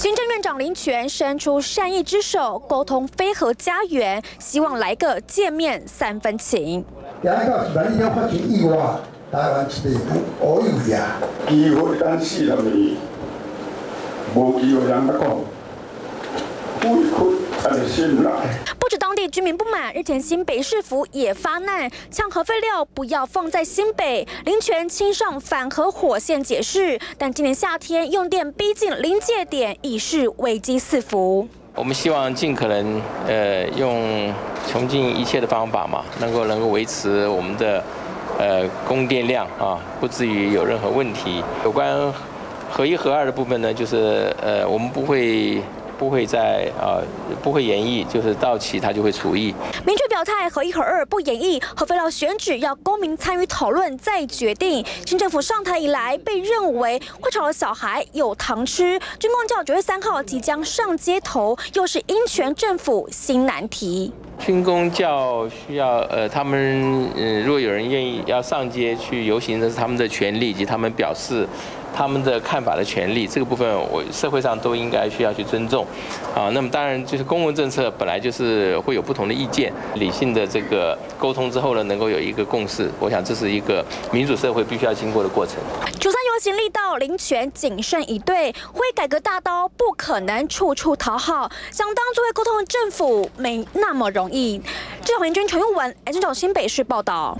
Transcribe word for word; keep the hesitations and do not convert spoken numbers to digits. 行政院长林全伸出善意之手，沟通非核家园，希望来个见面三分情。不止当地居民不满，日前新北市府也发难，呛核废料不要放在新北。林全亲上反核火线解释，但今年夏天用电逼近临界点，已是危机四伏。我们希望尽可能呃用穷尽一切的方法嘛，能够能够维持我们的呃供电量啊，不至于有任何问题。有关核一核二的部分呢，就是呃我们不会。 不会在呃不会演绎，就是到期它就会除役。明确表态，核一核二不演绎，核废料选址要公民参与讨论再决定。新政府上台以来，被认为会吵的小孩有糖吃。军公教九月三号即将上街头，又是鹰犬政府新难题。军公教需要呃他们呃如果有人愿意要上街去游行，这是他们的权利以及他们表示。 他们的看法的权利，这个部分我社会上都应该需要去尊重，啊，那么当然就是公共政策本来就是会有不同的意见，理性的这个沟通之后呢，能够有一个共识，我想这是一个民主社会必须要经过的过程。九三游行力道，林全谨慎以对，挥改革大刀不可能处处讨好，想当作为沟通的政府没那么容易。记者黄云君、陈玉文，新北市报道。